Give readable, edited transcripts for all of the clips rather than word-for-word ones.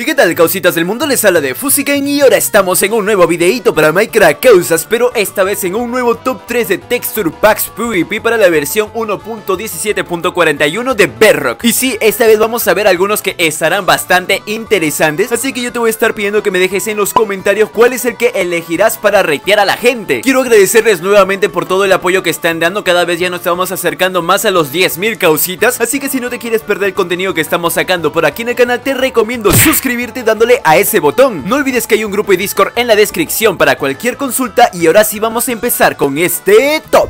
¿Y qué tal, causitas del mundo? Les habla Defusiken y ahora estamos en un nuevo videito para Minecraft Causas, pero esta vez en un nuevo top 3 de Texture Packs PvP para la versión 1.17.41 de Bedrock. Y sí, esta vez vamos a ver algunos que estarán bastante interesantes, así que yo te voy a estar pidiendo que me dejes en los comentarios cuál es el que elegirás para ratear a la gente. Quiero agradecerles nuevamente por todo el apoyo que están dando, cada vez ya nos estamos acercando más a los 10.000 causitas, así que si no te quieres perder el contenido que estamos sacando por aquí en el canal, te recomiendo suscribirte dándole a ese botón. No olvides que hay un grupo y Discord en la descripción para cualquier consulta. Y ahora sí vamos a empezar con este top.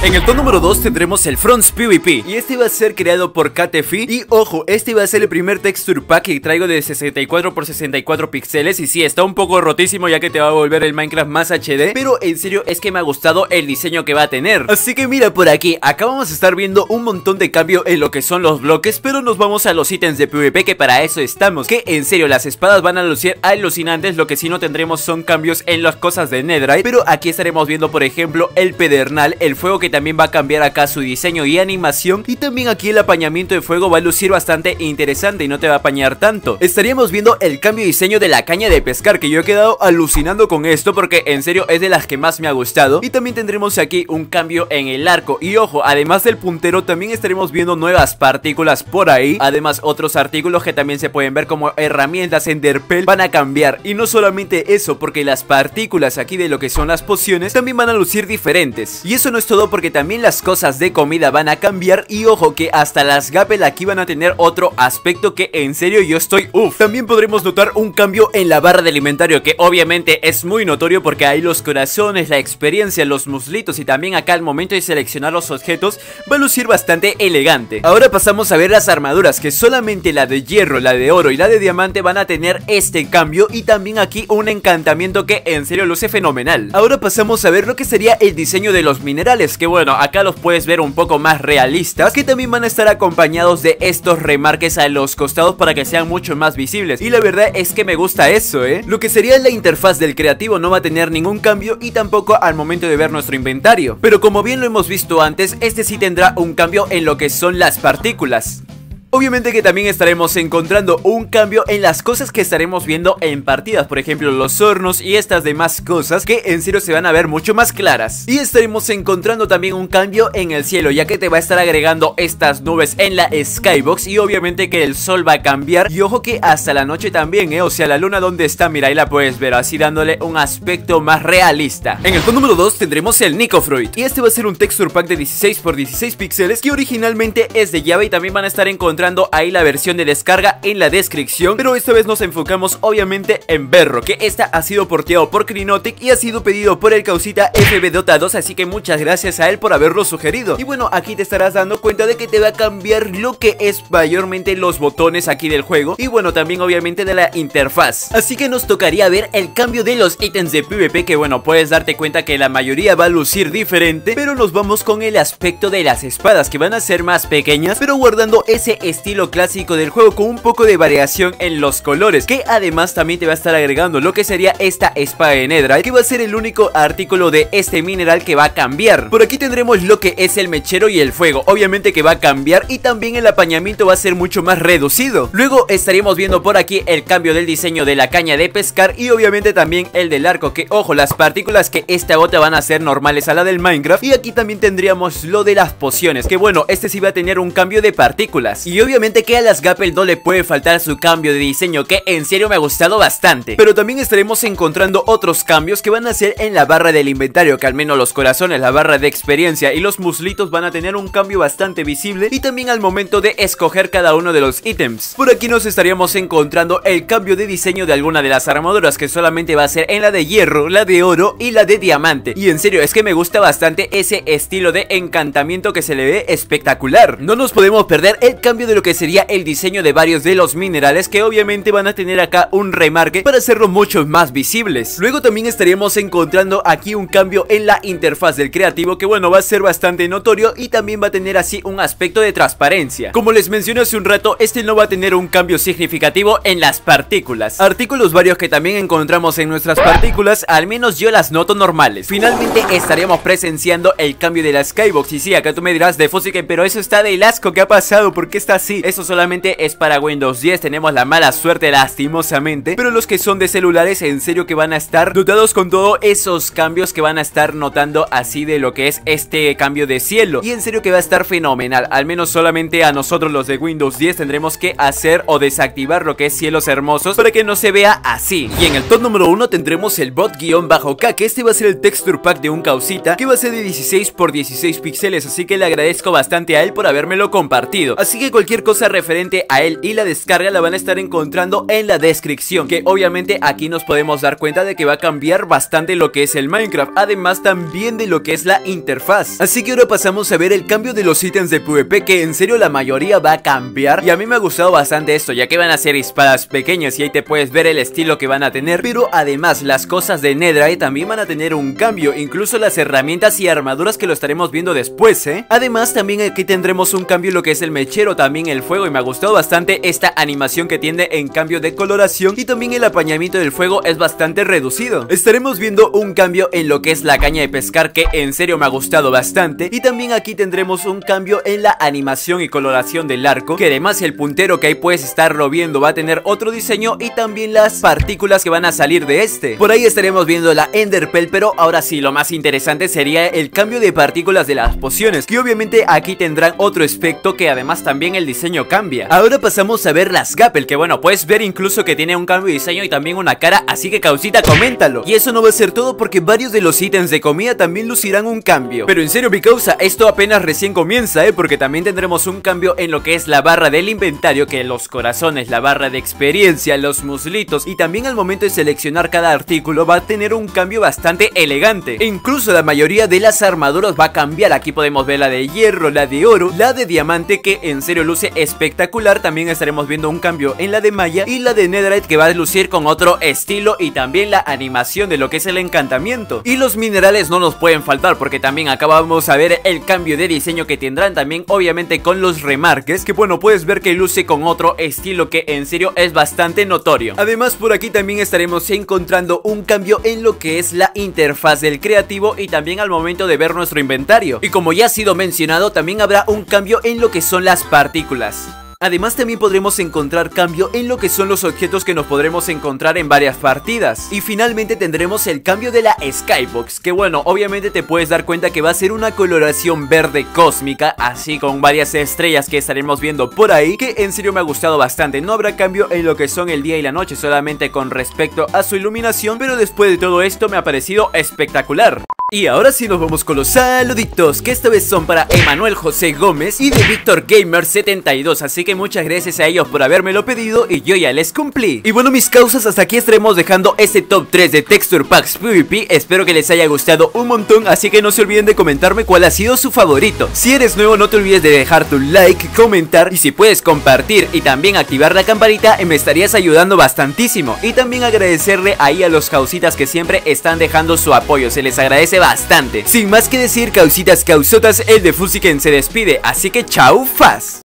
En el top número 2 tendremos el Fronz PvP, y este va a ser creado por Katefi. Y ojo, este va a ser el primer texture pack que traigo de 64×64 píxeles. Y sí, está un poco rotísimo, ya que te va a volver el Minecraft más HD, pero en serio es que me ha gustado el diseño que va a tener. Así que mira por aquí, acá vamos a estar viendo un montón de cambio en lo que son los bloques, pero nos vamos a los ítems de PvP, que para eso estamos. Que en serio, las espadas van a lucir alucinantes. Lo que sí no tendremos son cambios en las cosas de Netherite, pero aquí estaremos viendo por ejemplo el pedernal, el fuego, que también va a cambiar acá su diseño y animación. Y también aquí el apañamiento de fuego va a lucir bastante interesante y no te va a apañar tanto. Estaríamos viendo el cambio de diseño de la caña de pescar, que yo he quedado alucinando con esto porque en serio es de las que más me ha gustado. Y también tendremos aquí un cambio en el arco. Y ojo, además del puntero también estaremos viendo nuevas partículas por ahí. Además otros artículos que también se pueden ver como herramientas en Enderpell van a cambiar. Y no solamente eso, porque las partículas aquí de lo que son las pociones también van a lucir diferentes. Y eso no es todo, porque también las cosas de comida van a cambiar. Y ojo que hasta las gapel aquí van a tener otro aspecto, que en serio yo estoy uff. También podremos notar un cambio en la barra del inventario, que obviamente es muy notorio porque hay los corazones, la experiencia, los muslitos, y también acá al momento de seleccionar los objetos va a lucir bastante elegante. Ahora pasamos a ver las armaduras, que solamente la de hierro, la de oro y la de diamante van a tener este cambio. Y también aquí un encantamiento que en serio luce fenomenal. Ahora pasamos a ver lo que sería el diseño de los minerales, que bueno, acá los puedes ver un poco más realistas, que también van a estar acompañados de estos remarques a los costados para que sean mucho más visibles. Y la verdad es que me gusta eso, Lo que sería la interfaz del creativo no va a tener ningún cambio, y tampoco al momento de ver nuestro inventario. Pero como bien lo hemos visto antes, este sí tendrá un cambio en lo que son las partículas. Obviamente que también estaremos encontrando un cambio en las cosas que estaremos viendo en partidas, por ejemplo los hornos y estas demás cosas, que en serio se van a ver mucho más claras. Y estaremos encontrando también un cambio en el cielo, ya que te va a estar agregando estas nubes en la skybox. Y obviamente que el sol va a cambiar, y ojo que hasta la noche también, o sea la luna donde está, mira, ahí la puedes ver así dándole un aspecto más realista. En el top número 2 tendremos el Nicofruit, y este va a ser un texture pack de 16×16 píxeles, que originalmente es de Java, y también van a estar encontrando ahí la versión de descarga en la descripción. Pero esta vez nos enfocamos obviamente en Bedrock, que esta ha sido porteado por Krinotic y ha sido pedido por el Causita FB Dota 2, así que muchas gracias a él por haberlo sugerido. Y bueno, aquí te estarás dando cuenta de que te va a cambiar lo que es mayormente los botones aquí del juego, y bueno, también obviamente de la interfaz. Así que nos tocaría ver el cambio de los ítems de PvP, que bueno, puedes darte cuenta que la mayoría va a lucir diferente, pero nos vamos con el aspecto de las espadas, que van a ser más pequeñas, pero guardando ese estilo clásico del juego con un poco de variación en los colores. Que además también te va a estar agregando lo que sería esta espada de Netherite, que va a ser el único artículo de este mineral que va a cambiar. Por aquí tendremos lo que es el mechero y el fuego, obviamente que va a cambiar, y también el apañamiento va a ser mucho más reducido. Luego estaríamos viendo por aquí el cambio del diseño de la caña de pescar, y obviamente también el del arco, que ojo, las partículas que esta bota van a ser normales a la del Minecraft. Y aquí también tendríamos lo de las pociones, que bueno, este sí va a tener un cambio de partículas. Y obviamente que a las Gapel no le puede faltar su cambio de diseño, que en serio me ha gustado bastante. Pero también estaremos encontrando otros cambios que van a ser en la barra del inventario, que al menos los corazones, la barra de experiencia y los muslitos van a tener un cambio bastante visible, y también al momento de escoger cada uno de los ítems. Por aquí nos estaríamos encontrando el cambio de diseño de alguna de las armaduras, que solamente va a ser en la de hierro, la de oro y la de diamante. Y en serio es que me gusta bastante ese estilo de encantamiento que se le ve espectacular. No nos podemos perder el cambio de lo que sería el diseño de varios de los minerales, que obviamente van a tener acá un remarque para hacerlos mucho más visibles. Luego también estaríamos encontrando aquí un cambio en la interfaz del creativo, que bueno, va a ser bastante notorio y también va a tener así un aspecto de transparencia. Como les mencioné hace un rato, este no va a tener un cambio significativo en las partículas. Artículos varios que también encontramos en nuestras partículas, al menos yo las noto normales. Finalmente estaríamos presenciando el cambio de la skybox. Y sí, acá tú me dirás, Defusiken, pero eso está de asco, ¿qué ha pasado? ¿Por qué está así? Eso solamente es para Windows 10, tenemos la mala suerte lastimosamente, pero los que son de celulares en serio que van a estar dotados con todos esos cambios que van a estar notando así de lo que es este cambio de cielo, y en serio que va a estar fenomenal. Al menos solamente a nosotros los de Windows 10 tendremos que hacer o desactivar lo que es cielos hermosos para que no se vea así. Y en el top número 1 tendremos el bot_k, que este va a ser el texture pack de un Causita, que va a ser de 16×16 píxeles, así que le agradezco bastante a él por habérmelo compartido. Así que cualquier cosa referente a él y la descarga la van a estar encontrando en la descripción, que obviamente aquí nos podemos dar cuenta de que va a cambiar bastante lo que es el Minecraft, además también de lo que es la interfaz. Así que ahora pasamos a ver el cambio de los ítems de PvP, que en serio la mayoría va a cambiar, y a mí me ha gustado bastante esto, ya que van a ser espadas pequeñas y ahí te puedes ver el estilo que van a tener. Pero además las cosas de Netherite también van a tener un cambio, incluso las herramientas y armaduras, que lo estaremos viendo después, ¿eh? Además también aquí tendremos un cambio en lo que es el mechero, también el fuego, y me ha gustado bastante esta animación que tiene en cambio de coloración, y también el apañamiento del fuego es bastante reducido. Estaremos viendo un cambio en lo que es la caña de pescar, que en serio me ha gustado bastante, y también aquí tendremos un cambio en la animación y coloración del arco, que además el puntero que ahí puedes estarlo viendo va a tener otro diseño, y también las partículas que van a salir de este. Por ahí estaremos viendo la enderpearl, pero ahora sí, lo más interesante sería el cambio de partículas de las pociones, que obviamente aquí tendrán otro aspecto, que además también el diseño cambia. Ahora pasamos a ver las Gapel, que bueno, puedes ver incluso que tiene un cambio de diseño y también una cara, así que Causita, coméntalo. Y eso no va a ser todo, porque varios de los ítems de comida también lucirán un cambio. Pero en serio mi causa, esto apenas recién comienza, porque también tendremos un cambio en lo que es la barra del inventario, que los corazones, la barra de experiencia, los muslitos, y también al momento de seleccionar cada artículo va a tener un cambio bastante elegante. E incluso la mayoría de las armaduras va a cambiar, aquí podemos ver la de hierro, la de oro, la de diamante, que en serio luce espectacular. También estaremos viendo un cambio en la de malla y la de netherite, que va a lucir con otro estilo, y también la animación de lo que es el encantamiento. Y los minerales no nos pueden faltar, porque también acá vamos a ver el cambio de diseño que tendrán, también obviamente con los remarques, que bueno, puedes ver que luce con otro estilo, que en serio es bastante notorio. Además por aquí también estaremos encontrando un cambio en lo que es la interfaz del creativo, y también al momento de ver nuestro inventario. Y como ya ha sido mencionado, también habrá un cambio en lo que son las partículas. Además también podremos encontrar cambio en lo que son los objetos que nos podremos encontrar en varias partidas. Y finalmente tendremos el cambio de la skybox, que bueno, obviamente te puedes dar cuenta que va a ser una coloración verde cósmica, así con varias estrellas que estaremos viendo por ahí, que en serio me ha gustado bastante. No habrá cambio en lo que son el día y la noche, solamente con respecto a su iluminación, pero después de todo esto me ha parecido espectacular. Y ahora sí nos vamos con los saluditos, que esta vez son para Emanuel José Gómez y de Víctor Gamer72, así que muchas gracias a ellos por habérmelo pedido y yo ya les cumplí. Y bueno mis causas, hasta aquí estaremos dejando este top 3 de Texture Packs PvP. Espero que les haya gustado un montón, así que no se olviden de comentarme cuál ha sido su favorito. Si eres nuevo no te olvides de dejar tu like, comentar, y si puedes compartir y también activar la campanita, me estarías ayudando bastantísimo. Y también agradecerle ahí a los causitas que siempre están dejando su apoyo, se les agradece bastante. Sin más que decir, causitas, causotas, el Defusiken se despide, así que chau, faz.